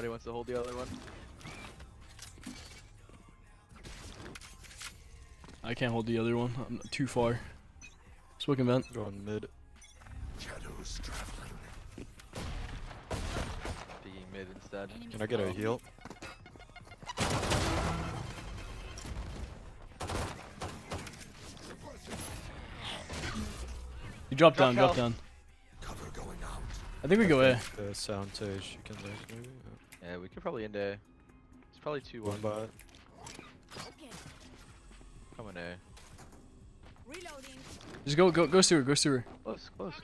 Somebody wants to hold the other one. I can't hold the other one. I'm too far. Smoking vent. Going mid. Shadows traveling. Being mid instead. Can I get a heal? You drop down. Cover going out. I think we go A. Sound stage. You can like maybe. Yeah, we could probably end A. It's probably 2-1. By. I'm in A. Reloading. Just go sewer, go sewer. Close.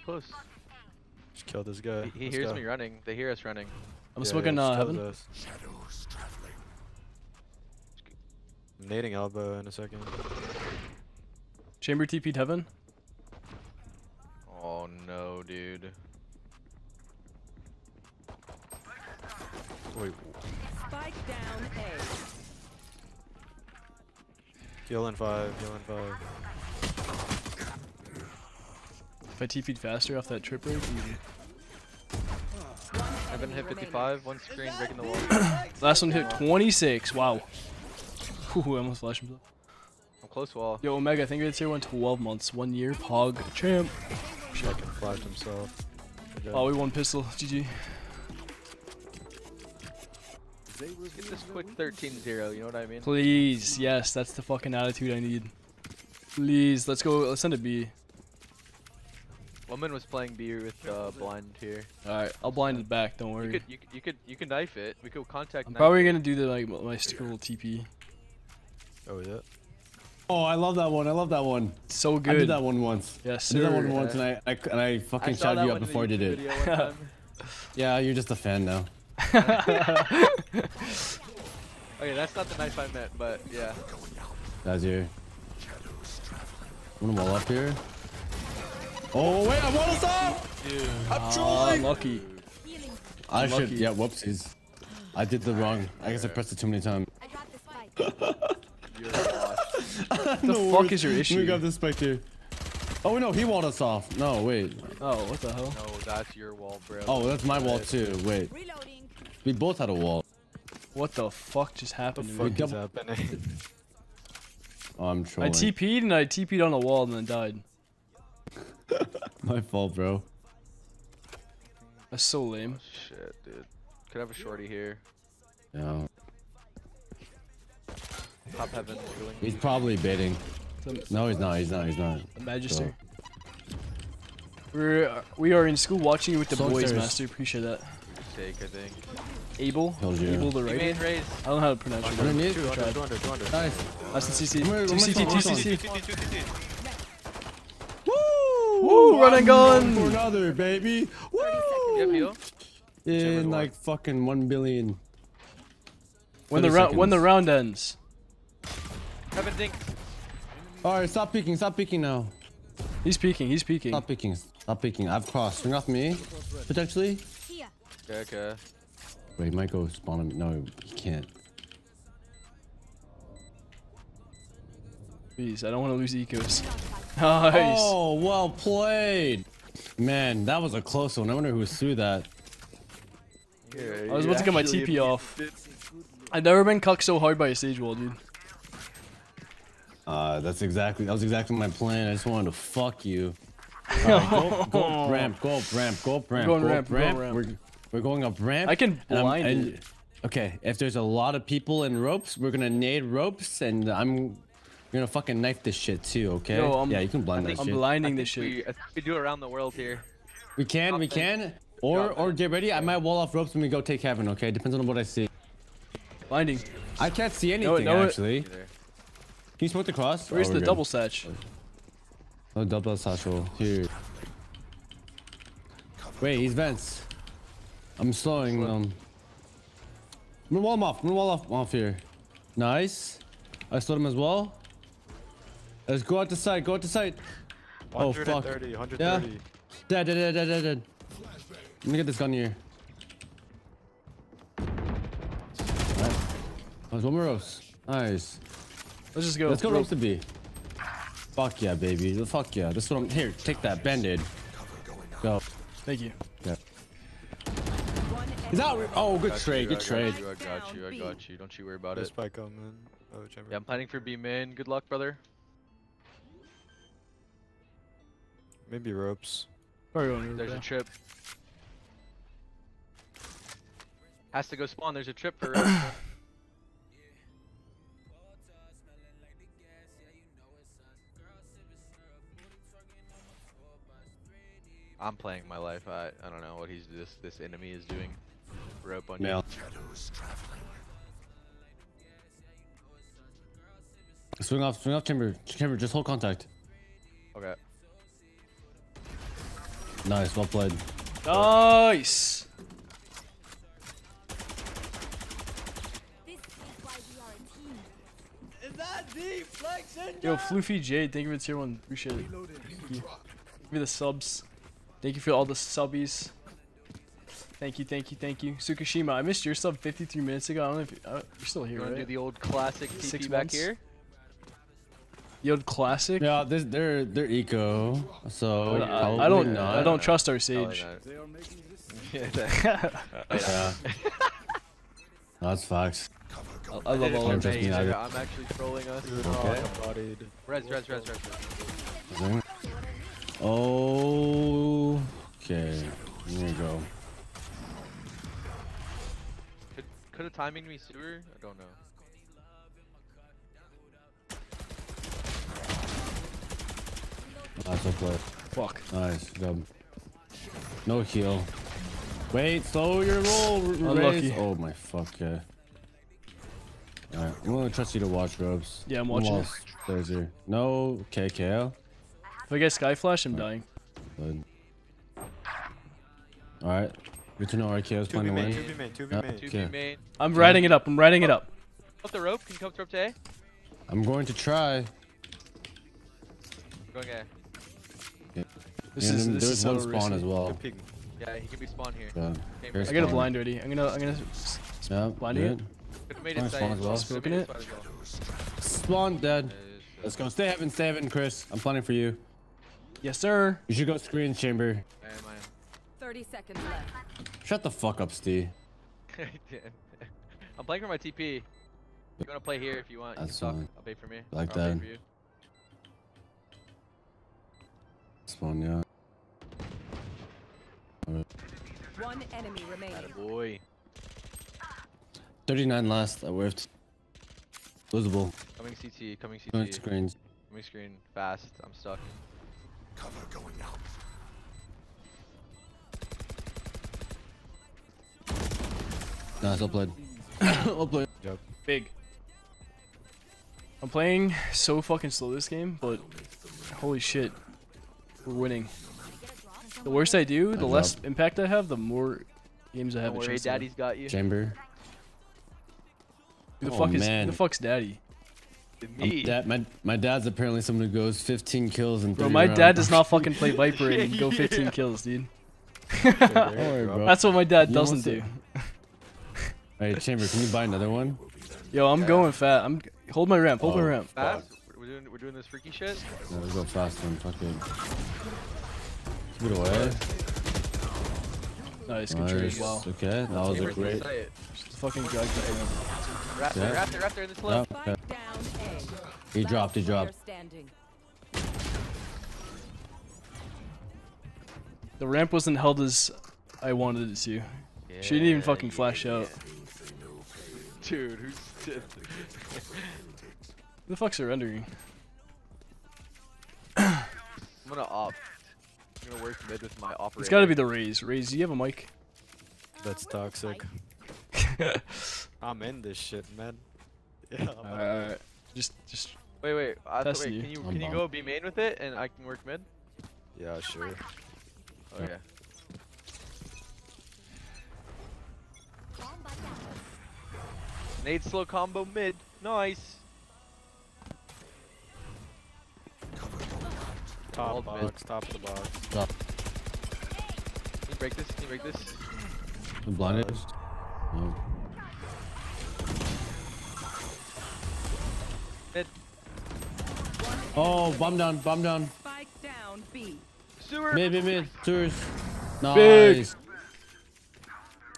Just kill this guy. He hears me running. They hear us running. I'm smoking heaven. Shadows traveling. I'm nading elbow in a second. Chamber TP'd heaven. Oh no, dude. Wait. Spike down A. Heal in 5. If I TP'd faster off that trip rate, easy. I've been hit 55, one screen, breaking the wall. Last one hit 26, wow. Ooh, I almost flashed himself. I'm close wall. Yo, Omega, I think it's here 12 months, 1 year, Pog, champ. Checking flashed himself. Oh, we won pistol. GG. Let's get this quick 13-0, you know what I mean? Please, yes, that's the fucking attitude I need. Please, let's go, let's send a B. Woman was playing B with blind here. Alright, I'll blind it back, don't worry. You could knife it. We could contact. I'm probably gonna do the like my sticker little TP. Oh yeah. Oh, I love that one. So good. I did that one once. Yes, I did that one once, and I fucking shouted you up before I did it. Yeah, you're just a fan now. Okay, that's not the knife I meant, but yeah. That's you. I'm gonna wall up here. Oh wait, I walled us up. I'm trolling. Lucky. I should. Yeah, whoopsies. I did the wrong. I guess I pressed it too many times. I dropped the spike. You're what the fuck is your issue? We got this spike here. Oh no, he walled us off. No, wait. Oh, what the hell? No, that's your wall, bro. Oh, that's my wall too. Wait. Reloading. We both had a wall. What the fuck just happened? What the fuck is happening? Oh, I'm trolling. I TP'd on a wall and then died. My fault, bro. That's so lame. Oh, shit, dude. Could have a shorty here. Yeah. Top heaven. He's probably baiting. No, he's not. He's not. The Magister. So. We are in school watching you with the boys, Master. Appreciate that. Take, I think. Abel the right. I don't know how to pronounce it. Nice. That's the CC. Two CC. Woo! Running gun for another, baby. Woo! In like fucking 1 billion. When the round ends. Alright, stop peeking now. He's peeking. Stop peeking. I've crossed. Swing off me. Potentially. Okay. Wait, he might go spawn him. No, he can't. Please, I don't want to lose ecos. Nice. Oh, well played. Man, that was a close one. I wonder who threw that. Yeah, I was about to get my TP off. I've never been cucked so hard by a stage wall, dude. That was exactly my plan. I just wanted to fuck you. Right, go up ramp. We're going up ramp. I can blind it. Okay, if there's a lot of people in ropes, we're gonna nade ropes, and you're gonna fucking knife this shit too, okay? Yo, yeah, you can blind that shit. I'm blinding this shit. We do it around the world here. We can. Or get ready. I might wall off ropes when we go take heaven, okay? Depends on what I see. Blinding. I can't see anything actually. Can you smoke the cross? Where's the double satch? No double satch roll. Here. Wait, he's vents. I'm slowing them. I'm gonna wall him off. I'm gonna wall off here. Nice. I slowed him as well. Let's go out the side. Oh fuck. 130. Yeah. Dead. Let me get this gun here. Alright. There's one more rose. Nice. Let's just go. Let's go ropes to B. Fuck yeah, baby. Fuck yeah. That's what I'm here. Take that band-aid. Go. Thank you. Yeah. Is that? Oh, good trade, good trade. I got you, I got you. Don't you worry about it. Spike on man. Oh, yeah, I'm planning for B main. Good luck, brother. Maybe ropes. There's a trip. Has to go spawn. There's a trip for ropes. I'm playing my life. I don't know what he's this enemy is doing. Rope on you. Swing off, Timber. Timber, just hold contact. Okay. Nice, well played. Nice. Is that deep? Flex and yo, Floofy Jade, thank you for the tier one. Appreciate it. Give me the subs. Thank you for all the subbies. Thank you, thank you, thank you. Tsukishima, I missed your sub 53 minutes ago. I don't know if you're still here, right? You wanna do the old classic TP back here? The old classic? Yeah, they're eco, so... I don't trust our sage. Yeah. That's facts. I love all of them. I'm actually trolling us. Okay. Res. Oh, okay. There you go. Could have timing me sewer? I don't know. That's a play. Fuck. Nice job. No heal. Wait, slow your roll. Unlucky. Oh my fuck, yeah. Alright, I'm gonna trust you to watch ropes. Yeah, I'm watching. There's your no KKL. If I get Sky Flash, I'm dying. Alright. Good to know RKO's playing away. 2v main. I'm riding it up. Up the rope. Can you come up to A? I'm going to try. I'm going A. Yeah. This is so risky. There's one spawn as well. Yeah, he can be spawned here. Yeah. I got a blind already. I'm gonna blind it. Could have made it spawn as well. Spoken it. Spawn dead. Let's go. Stay heaven, Chris. I'm planning for you. Yes, sir. You should go screen chamber. I am. 30 seconds left. Shut the fuck up, Steve. I did. I'm playing for my TP. You wanna play here if you want. That's you can talk. I'll bait for me. Like that. Spawn, yeah. One enemy remaining. Attaboy. 39 last. I whiffed. Losable. Coming CT. Coming screen. Fast. I'm stuck. Cover going out. Nice, well played. Well played. Big. I'm playing so fucking slow this game, but holy shit, we're winning. The worse I do, the less impact I have, the more games I have. Don't worry, daddy's got you. Chamber. Who the fuck is? Who the fuck's daddy? Me. My dad's apparently someone who goes 15 kills and. Bro, my dad does not fucking play Viper and go 15 kills, dude. That's what my dad doesn't do. Hey, Chamber, can you buy another one? Yo, I'm going fat. I'm hold my ramp. Hold my ramp. Fast? We're doing this freaky shit. No, let's go fast one. Fuck it. Give it away. Nice, good trade as well. Okay, that was a great. Fucking guy. Raptor in the slip. Yeah. He dropped. The ramp wasn't held as I wanted it to. Yeah, she didn't even fucking flash out. Dude, who's dead? Who the fuck's surrendering? I'm gonna opt. I'm gonna work mid with my operator. It's gotta be the Raze. Raze, do you have a mic? That's toxic. I'm in this shit, man. Yeah. Alright. Just. Wait. Wait. Can you go be main with it, and I can work mid? Yeah, sure. Okay. Nade slow combo mid. Nice. Top box. Mid. Top of the box. Top. Can you break this? I'm blinded. Oh. Oh, bomb down. Spike down, B. Sewer. Mid. Sewers. Nice. Big.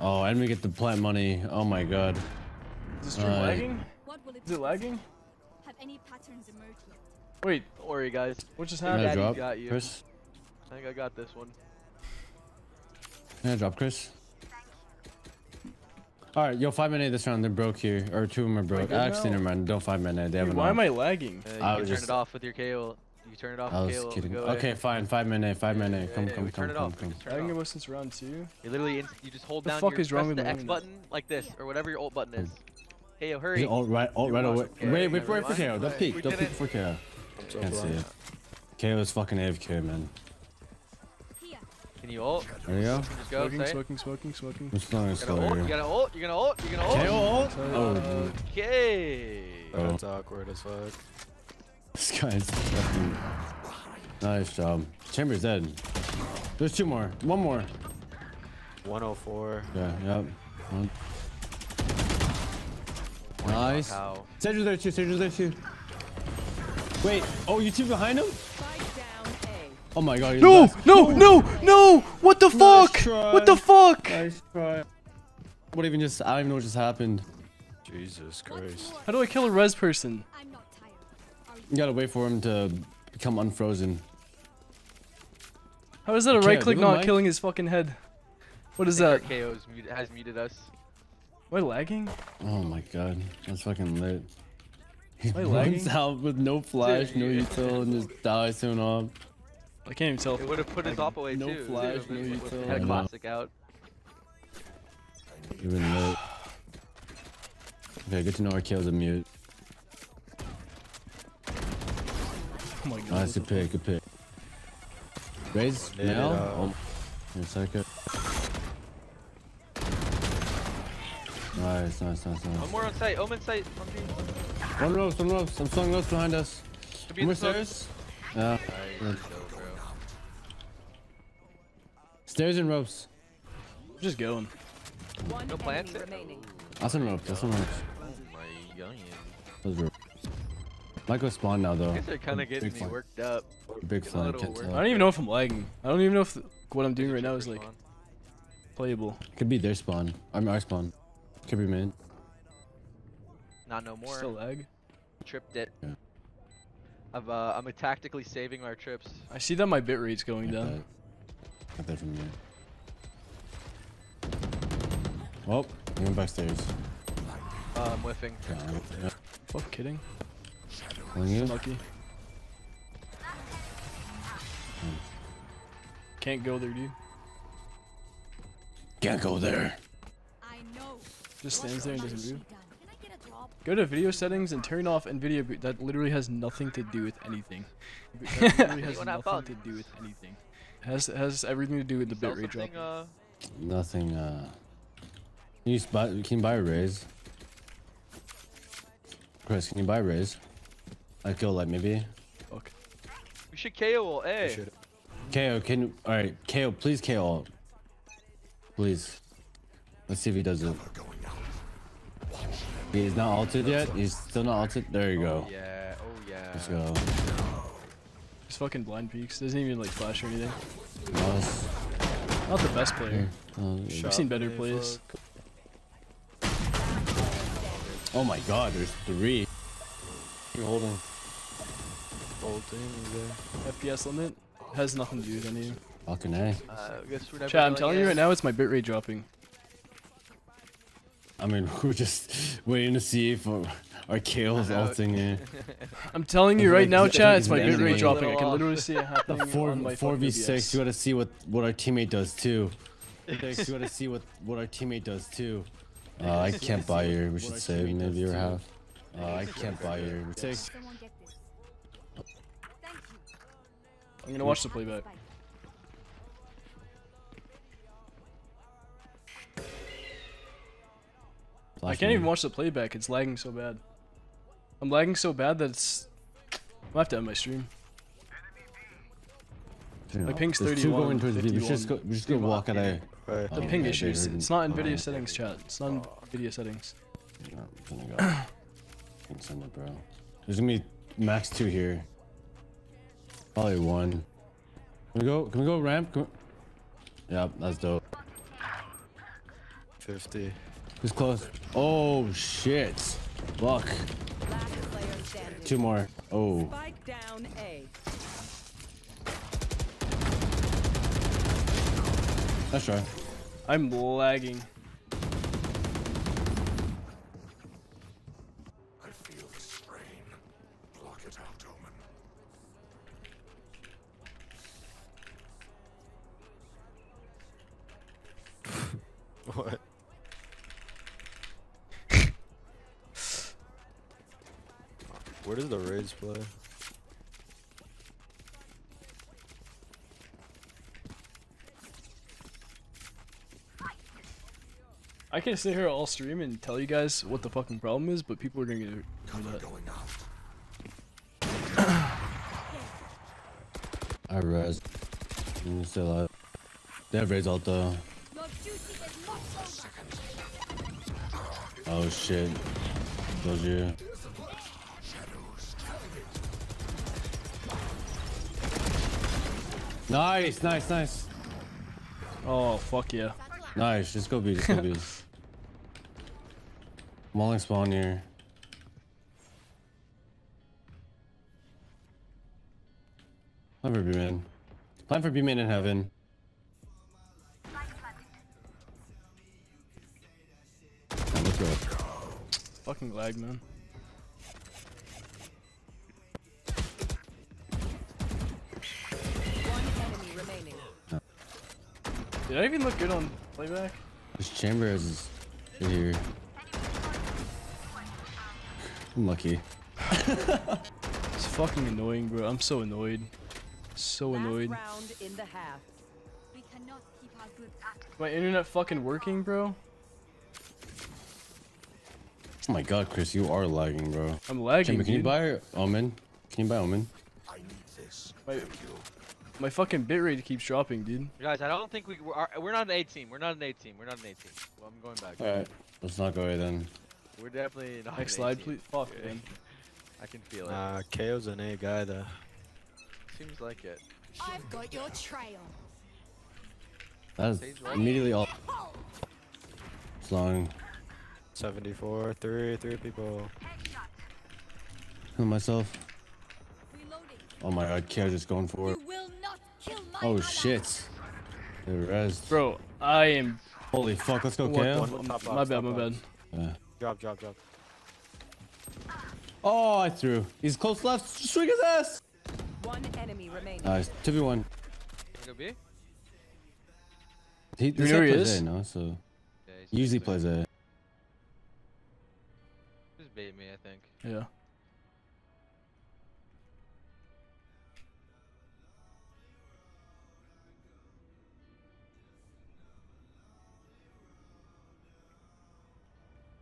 Oh, and we get the plant money. Oh my god. Is this stream lagging? Is it lagging? Have any patterns emerged yet? Wait, don't worry guys. What just happened? Daddy got you. Chris? I think I got this one. Can I drop Chris? Alright, yo, 5-minute this round. They're broke here. Or two of them are broke. Actually, never mind. Don't 5-minute. They haven't. Why am I lagging? You turn it off with your KO. You turn it off with KO. I was kidding. Okay, fine. 5-minute. 5-minute. Come. I can go since round 2. You literally, you just hold down the X button like this, or whatever your ult button is. KO, hurry. All right away. Wait for KO. Don't peek. Don't peek for KO. Can't see it. KO is fucking AFK, man. Can you ult? There you go. Just go smoking. It's not gonna You're gonna ult. KO ult. Oh, okay. That's awkward as fuck. This guy's fucking... Nice job. Chamber's dead. There's two more. One more. 104. Yeah, yep. Nice. Sedge's there too. Wait. Oh, you two behind him? Oh my god. No! Nice. No! What the fuck? Try. What the fuck? Nice try. What even just... I don't even know what just happened. Jesus Christ. How do I kill a res person? I'm not tired. You gotta wait for him to become unfrozen. How is that a right click not killing his fucking head? What is that? KO has muted us. Am I lagging? Oh my god. That's fucking lit. He runs out with no flash, no util, and just dies soon off. I can't even tell. It would have put his op away too. No flash, no util. Had a classic out. Even though... Okay, good to know our kills are mute. Oh my god. Nice, good pick, Raise now? Oh, in a second. Nice. One more on site, Omen site. One ropes. I'm slowing ropes behind us. One more stairs. Yeah. Stairs and ropes. I'm just going. No plants remaining. That's on ropes. Oh my god. Might go spawn now though. I guess they're kind of getting me worked up. Big flank. I don't even know if I'm lagging. I don't even know if what I'm doing right now is like playable. Could be their spawn. I mean our spawn. Could be mid. Not no more. Still lag. Tripped it. Yeah. I'm tactically saving our trips. I see that my bitrate's going down. Got that from you. Oh, he went backstairs. I'm whiffing. Yeah. Fuck, kidding. Lucky. Can't go there, dude. Can't go there. I know. Just stands there and doesn't move. Go to video settings and turn off NVIDIA boot. That literally has nothing to do with anything. That literally has nothing to do with anything. Has everything to do with the bitrate drop. Nothing. Can you buy a raise? Chris, can you buy a raise? I'd go light maybe. Okay. We should KO. Hey. KO. All right. KO. Please KO. Please. Let's see if he does it. He's not ulted yet. He's still not ulted. There you go. Yeah. Let's go. He's fucking blind peeks. Doesn't even like flash or anything. Nice. Not the best player. I've seen better plays. Oh my god, there's 3. You're holding. FPS limit has nothing to do with anything. Fucking A. Chat, I'm telling you right now, it's my bitrate dropping. I mean, we're just waiting to see if our KO is ulting here. I'm telling you right now, chat, it's my bitrate dropping. I can literally see it happening. The 4v6, you gotta see what our teammate does too. I can't buy here. We should save maybe or half. I can't buy here. I'm gonna watch the playback. I can't even watch the playback. It's lagging so bad. I'm lagging so bad that it's... I'll have to end my stream. My ping's 31. We just go walk at A. Right. The ping issues. It's not in video settings, chat. It's not in video settings. There's gonna be max 2 here. Probably 1. Can we go ramp? Yep, that's dope. 50. He's close. Oh shit. Fuck. Two more. Oh. Spike down A. That's right. I'm lagging. I feel the strain. Block it out, Omen. What? Where does the Raids play? I can sit here all stream and tell you guys what the fucking problem is, but people are gonna get covered. I res. I'm still out. They have Raids out though. Oh shit. Those you. Nice, nice, nice. Oh, fuck yeah. Nice, just go B, just go B. Mauling spawn here. Plan for B-man. Plan for B-man in heaven. Man, let's go. Fucking lag, man. Did I even look good on playback? This chamber is here. I'm lucky. It's fucking annoying, bro. I'm so annoyed. So annoyed. My internet fucking working, bro? Oh my god, Chris, you are lagging, bro. I'm lagging, chamber, can dude. You buy Omen? Can you buy Omen? I need this. Wait. My fucking bitrate keeps dropping, dude. Guys, I don't think we're not an A team. We're not an A team. We're not an A team. Well, I'm going back. All right, let's not go A then. We're definitely not. Next slide, please. Fuck, yeah. Man. I can feel it. KO's an A guy though. Seems like it. I've got your trail. That's immediately all. It's long. 74, three people. And myself. Oh my god, KO's just going for it. Oh shit. They rezzed. Bro, I am. Holy fuck, let's go, Cam. My bad. Yeah. Drop. Oh, I threw. He's close left. Just swing his ass. One enemy remaining. Nice. 2v1. He plays A now, so. Yeah, he usually plays A. Just bait me, I think. Yeah.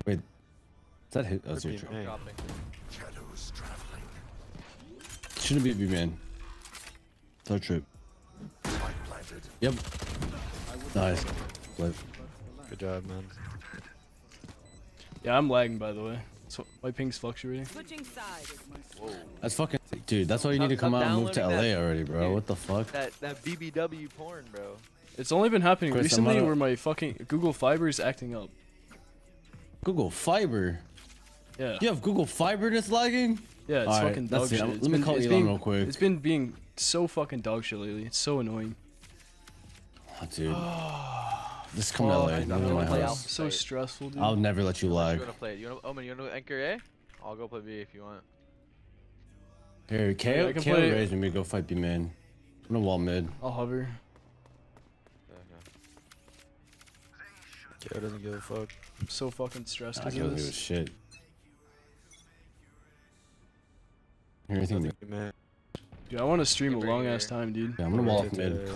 Wait, is that hit? That's your trap. Shouldn't be B-man. Third trip. Yep. Nice. Good job, man. Yeah, I'm lagging, by the way. So my ping's fluctuating. Whoa. That's fucking... Dude, that's why you need to come out and move to LA already, bro. Dude, what the fuck? That BBW porn, bro. It's only been happening recently where my fucking Google Fiber is acting up. Google Fiber? Yeah. You have Google Fiber that's lagging? Yeah, it's right, fucking dog shit. Let me call Elon real quick. It's been being so fucking dog shit lately. It's so annoying. Oh, dude. Just come to LA. Not my house. So stressful, dude. I'll never let you lag. You wanna play? Omen, you wanna anchor A? I'll go play B if you want. Here, KO raise me. Go fight B, man. I'm gonna wall mid. I'll hover. KO doesn't give a fuck. I'm so fucking stressed. I can't do shit. Everything, dude, I want to stream a long ass time, dude. Yeah, I'm gonna wall off mid.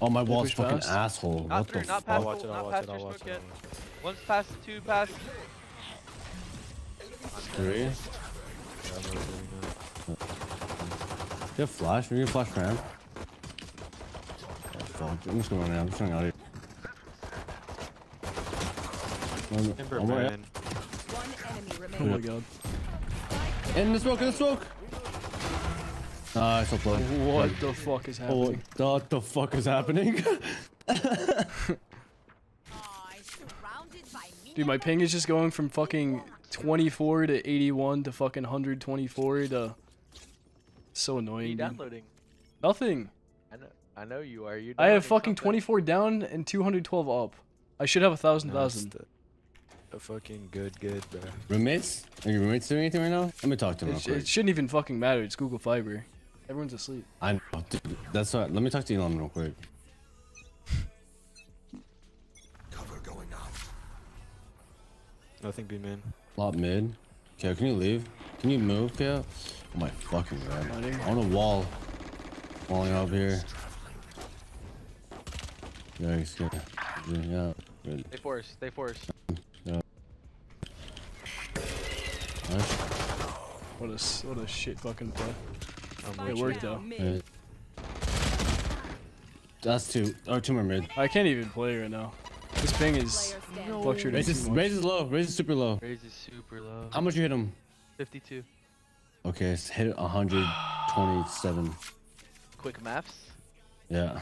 Oh, my wall's fucking asshole. What the fuck? I'll watch it. I'll watch it. One's past, two past. Three. Do you have flash? We can flash cram. Oh, fuck. I'm just gonna run out. I'm just running out of here. Oh my god. In the smoke, Nice, up low. What the fuck is happening? What the fuck is happening? Dude, my ping is just going from fucking 24 to 81 to fucking 124 to... So annoying. What are you downloading? Nothing. I know you are. I have fucking 24 down and 212 up. I should have 1,000. A fucking good, bro. Roommates? Are your roommates doing anything right now? Let me talk to them real quick. It shouldn't even fucking matter. It's Google Fiber. Everyone's asleep. I know, dude. That's what. Let me talk to Elon real quick. Cover going out. Nothing, B man. Lot mid. Kale, can you leave? Can you move, Kale? Oh my fucking god. On a wall. Falling up here. Yikes, Kale. Yeah. Good. They force. They force. Yeah. Nice. What a shit fucking play. It worked though. Right. That's two. Oh, two more mid. I can't even play right now. This ping is fluctuating. Raise is low. Raise is super low. Raise is super low. How much you hit him? 52. Okay, it's hit 127. Quick maps. Yeah.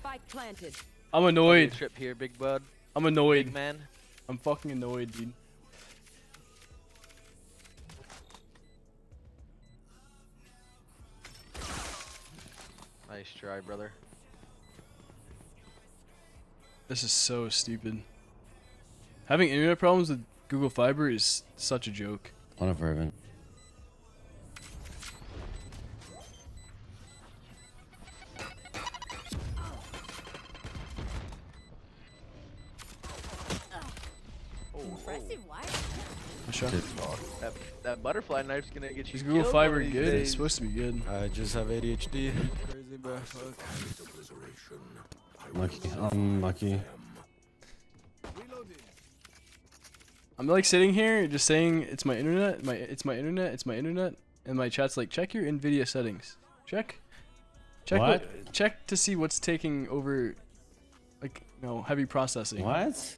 Spike planted. I'm annoyed. Trip here, big bud. I'm annoyed, big man. I'm fucking annoyed, dude. Nice try, brother. This is so stupid. Having internet problems with Google Fiber is such a joke. I don't know. That butterfly knife's gonna get you. Is Google Fiber good? Days. It's supposed to be good. I just have ADHD. Crazy, bro. Lucky. I'm lucky. I'm like sitting here just saying it's my internet, it's my internet, and my chat's like, check your NVIDIA settings. Check. What? Check to see what's taking over, like, you know, heavy processing. What?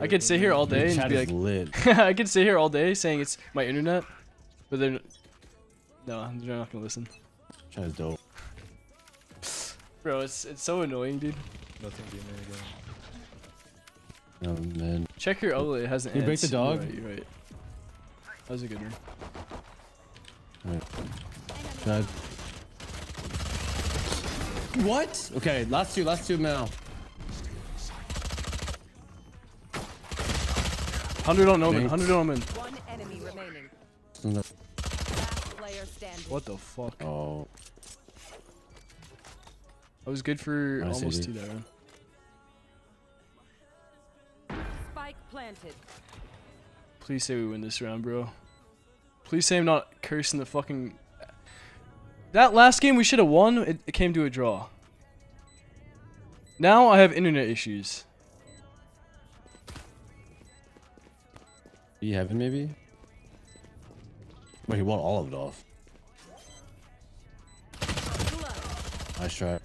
I could sit here all day and be like, lit. I could sit here all day saying it's my internet, but they're not gonna listen. Chat is dope, bro. It's so annoying, dude. Nothing being there again. Oh man. Check your outlet. It hasn't. You break the dog. You're right. That was a good one. Alright. Chad. What? Okay, last two now. 100 on Omen, 100 on Omen. One enemy remaining. What the fuck? Oh. I was good for almost 2 that round. Spike planted. Please say we win this round, bro. Please say I'm not cursing the fucking... That last game we should have won, it came to a draw. Now I have internet issues. B heaven maybe? Wait, he won all of it off. Nice try.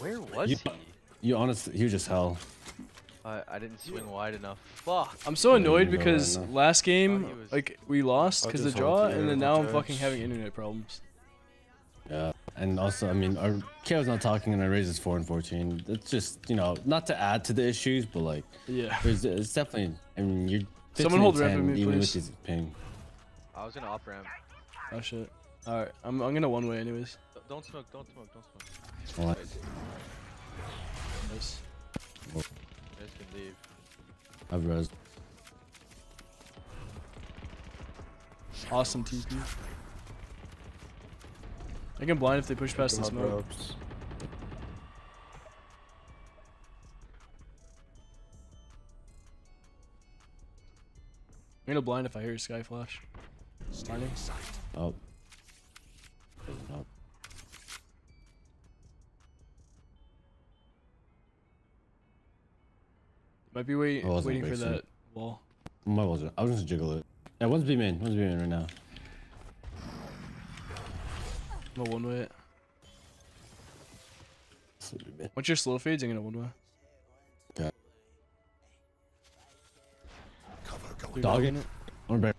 Where was he? You honestly, he was just hell. I didn't swing wide enough. Fuck. I'm so annoyed because last game, like, we lost because of the draw, and then now I'm fucking having internet problems. Yeah. And also, I mean, Kale's not talking, and our raise is 4 and 14. It's just, you know, not to add to the issues, but like, yeah, it's definitely. I mean, you're. Someone hold ramp with me, please. With ping. I was gonna op ramp. Oh shit! All right, I'm gonna one way anyways. Don't smoke. What? Nice. Oh. Can leave. I've res. Awesome TP. I can blind if they push past the smoke. Ropes. I'm gonna blind if I hear a sky flash. Blinding. Oh. Oh. Might be waiting for that wall. My wall's I was just gonna jiggle it. Yeah, one's B-man. One's B-man right now. I'm gonna one way it. Once your slow fades, I'm gonna one way. Okay. Dog in it. I'm back.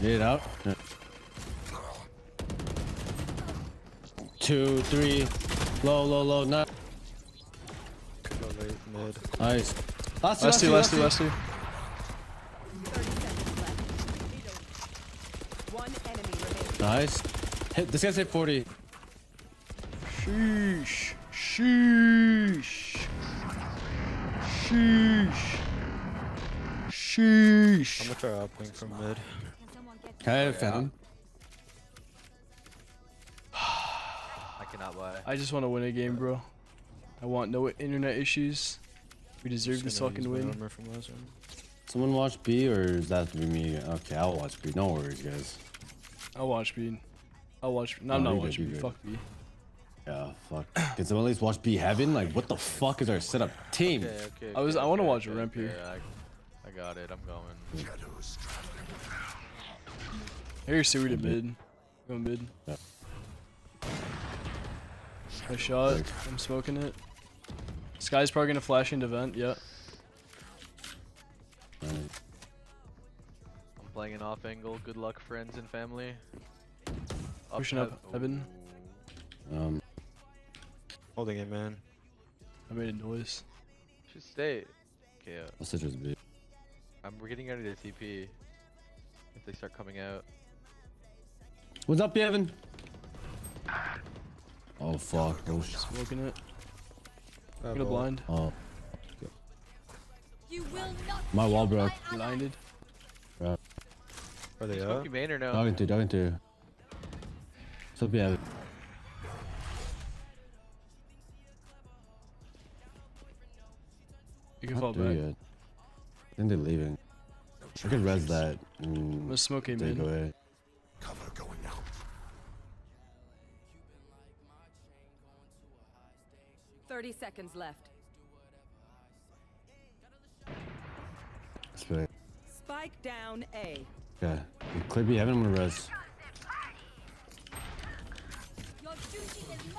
Get it out. Yeah. 2, 3. Low, low, low. Nice. Nice. Last two. Nice. This guy's hit 40. Sheesh. Sheesh. Sheesh. Sheesh. I'm gonna try out playing from mid. I found him. I cannot lie. I just want to win a game, bro. I want no internet issues. We deserve this fucking win. Someone watch B, or is that me? Okay, I'll watch B. No worries, guys. I'll watch B. I'll watch B. No, I'm not watching B. Fuck B. Yeah, fuck. Did someone at least watch B Heaven? Like, what the fuck is our setup team? Okay, I want to watch Remp here. I got it. I'm going. Here, see we did mid. Going mid. Yeah. I shot. I'm smoking it. This guy's probably gonna flash into vent. Yeah. Right. I'm playing an off angle. Good luck, friends and family. Pushing up heaven. Holding it, man. I made a noise. Just stay. Okay. Yeah. I'll switch with B. We're getting out of the TP. If they start coming out. What's up, Evan? Oh fuck! I was just smoking it. I'm gonna blind. Oh. Okay. You will not my wall broke. Blinded. Bro. Are they up? You main or no? Dogging two. What's up, Evan? You can fall back. Yet. I think they're leaving. I could res that. Let's smoke a mid. Away. Cover going out. Thirty seconds left. Spike down A. Yeah. Clip B Evan, I'm gonna res.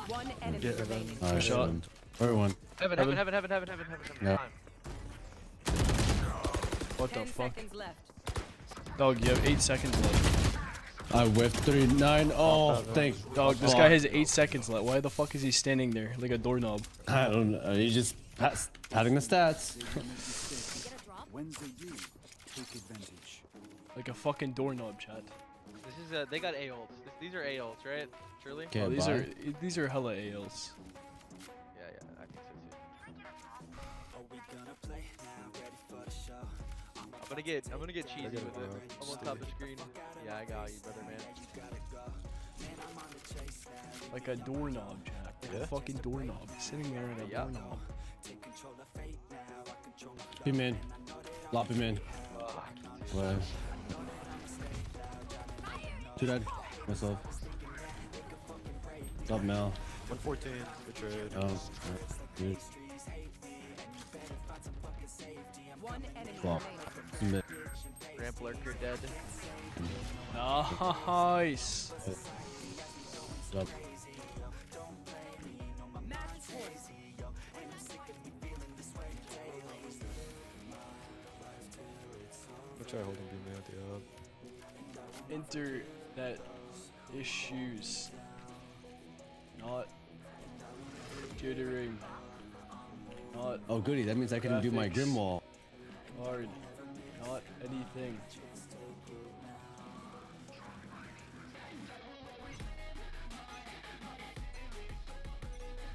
One enemy remaining. Alright, shot. Everyone. Heaven. Yeah. What the fuck? Dog, you have 8 seconds left. I whiffed 3-9. Oh, thank dog. This guy has 8 seconds left. Why the fuck is he standing there like a doorknob? I don't know. He's just patting the stats. Like a fucking doorknob, chat. This is they got AOLs. These are AOLs, right? Surely. Oh, these are hella AOLs. Yeah, I think so too. I'm gonna get cheesy with it. I'm on top of the screen. Yeah, I got you, brother, man. Like a doorknob, Jack. Like a fucking doorknob. Sitting there in a doorknob. Be man. Lop him in. Whatever. Two dead. Myself. What's up, Mel? 114. Good trade. Oh, dude. Flop. Ramp lurker dead. Nice. Stop. I'll try holding B at the up. Internet issues. Not jittering. Not oh goody, that means I can do my Grimwall. Hard. Not anything.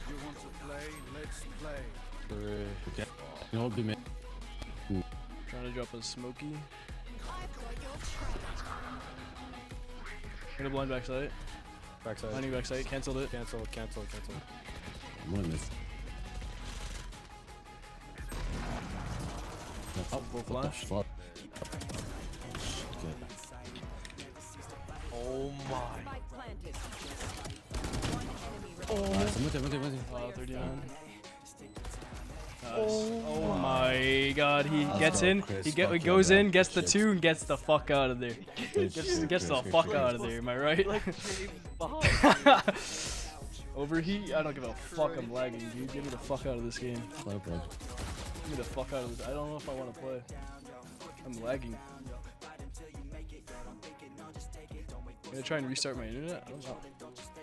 You want to play? Let's play. Okay. Don't be mad. Trying to drop a smoky. Gonna blind backside. Blinding backside. Cancelled it. Cancelled. I'm gonna miss. Oh, flash. Fuck? Oh my. Oh. Oh my god, he gets in. He goes in, gets the 2, and gets the fuck out of there. Gets the fuck out of there, am I right? Overheat? I don't give a fuck, I'm lagging, dude. Get me the fuck out of this game. Get me the fuck out of this. I don't know if I want to play. I'm lagging. I'm gonna try and restart my internet. I don't know.